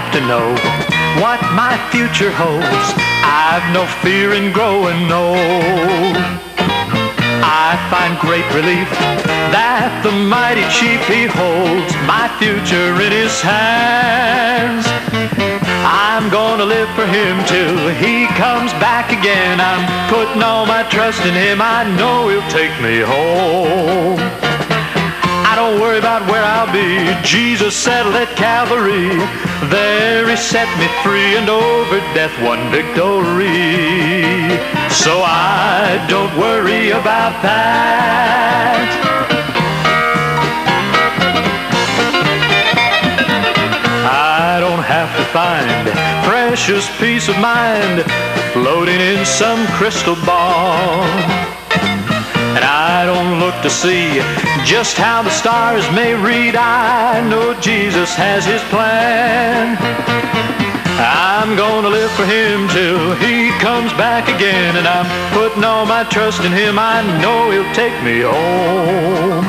have to know what my future holds. I've no fear in growing old. I find great relief that the mighty chief, he holds my future in his hands. I'm gonna live for him till he comes back again. I'm putting all my trust in him. I know he'll take me home. I don't worry about where I'll be. Jesus settled at Calvary. There he set me free, and over death won victory. So I don't worry about that. Have to find precious peace of mind floating in some crystal ball, and I don't look to see just how the stars may read. I know Jesus has his plan. I'm gonna live for him till he comes back again, and I'm putting all my trust in him. I know he'll take me home.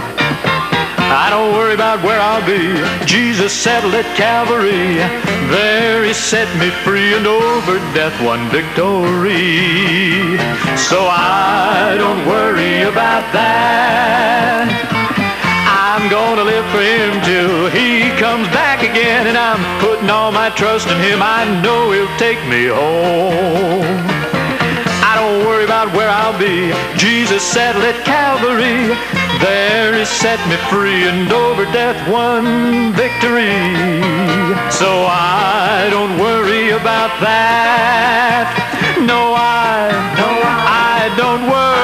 I don't worry about where I'll be. Jesus settled at Calvary. There he set me free, and over death won victory. So I don't worry about that. I'm gonna live for him till he comes back again, and I'm putting all my trust in him. I know he'll take me home. Don't worry about where I'll be. Jesus settled at Calvary. There he set me free, and over death won victory. So I don't worry about that. No, I don't worry.